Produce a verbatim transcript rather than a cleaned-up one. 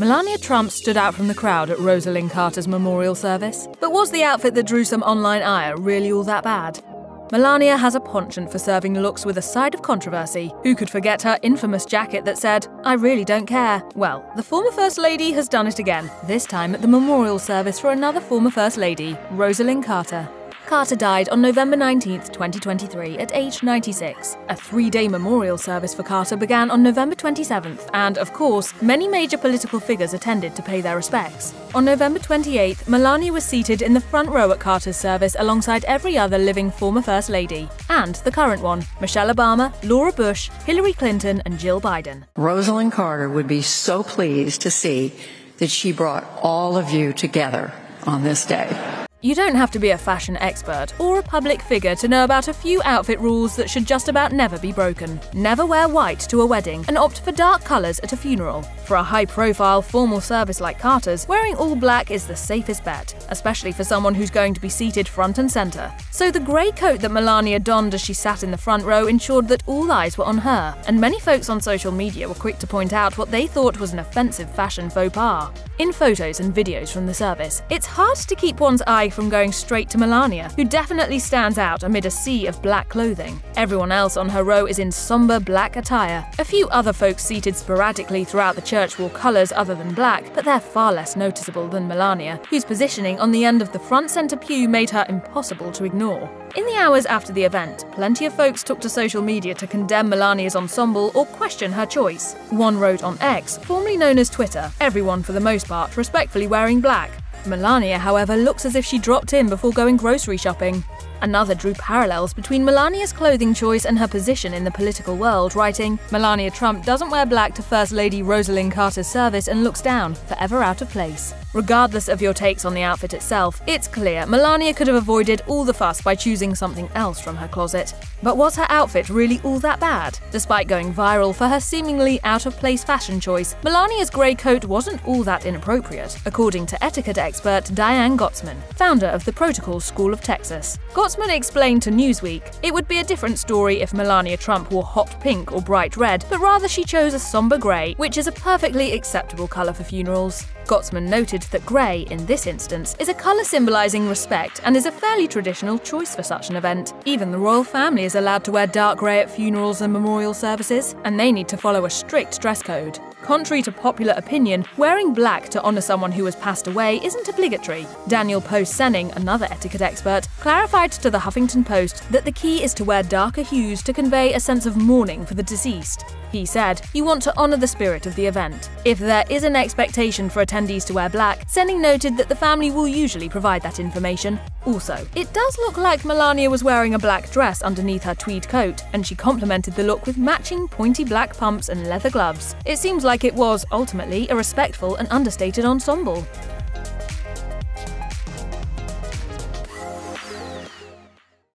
Melania Trump stood out from the crowd at Rosalynn Carter's memorial service. But was the outfit that drew some online ire really all that bad? Melania has a penchant for serving looks with a side of controversy. Who could forget her infamous jacket that said, "I really don't care"? Well, the former First Lady has done it again, this time at the memorial service for another former First Lady, Rosalynn Carter. Carter died on November nineteenth, twenty twenty-three, at age ninety-six. A three-day memorial service for Carter began on November twenty-seventh, and, of course, many major political figures attended to pay their respects. On November twenty-eighth, Melania was seated in the front row at Carter's service alongside every other living former First Lady, and the current one, Michelle Obama, Laura Bush, Hillary Clinton, and Jill Biden. Rosalynn Carter would be so pleased to see that she brought all of you together on this day. You don't have to be a fashion expert or a public figure to know about a few outfit rules that should just about never be broken. Never wear white to a wedding and opt for dark colors at a funeral. For a high-profile, formal service like Carter's, wearing all black is the safest bet, especially for someone who's going to be seated front and center. So the gray coat that Melania donned as she sat in the front row ensured that all eyes were on her, and many folks on social media were quick to point out what they thought was an offensive fashion faux pas. In photos and videos from the service, it's hard to keep one's eye from going straight to Melania, who definitely stands out amid a sea of black clothing. Everyone else on her row is in somber black attire. A few other folks seated sporadically throughout the church wore colours other than black, but they're far less noticeable than Melania, whose positioning on the end of the front centre pew made her impossible to ignore. In the hours after the event, plenty of folks took to social media to condemn Melania's ensemble or question her choice. One wrote on X, formerly known as Twitter, everyone for the most part respectfully wearing black. Melania, however, looks as if she dropped in before going grocery shopping. Another drew parallels between Melania's clothing choice and her position in the political world, writing, "Melania Trump doesn't wear black to First Lady Rosalynn Carter's service and looks down, forever out of place." Regardless of your takes on the outfit itself, it's clear Melania could have avoided all the fuss by choosing something else from her closet. But was her outfit really all that bad? Despite going viral for her seemingly out-of-place fashion choice, Melania's grey coat wasn't all that inappropriate, according to etiquette expert Diane Gottsman, founder of the Protocol School of Texas. Gottsman explained to Newsweek, "It would be a different story if Melania Trump wore hot pink or bright red, but rather she chose a somber grey, which is a perfectly acceptable colour for funerals." Gottsman noted that grey, in this instance, is a colour symbolising respect and is a fairly traditional choice for such an event. Even the royal family is allowed to wear dark grey at funerals and memorial services, and they need to follow a strict dress code. Contrary to popular opinion, wearing black to honour someone who has passed away isn't obligatory. Daniel Post Senning, another etiquette expert, clarified to the Huffington Post that the key is to wear darker hues to convey a sense of mourning for the deceased. He said, "You want to honour the spirit of the event. If there is an expectation for attendees to wear black," Senning noted that the family will usually provide that information. Also, it does look like Melania was wearing a black dress underneath her tweed coat, and she complemented the look with matching pointy black pumps and leather gloves. It seems like it was, ultimately, a respectful and understated ensemble.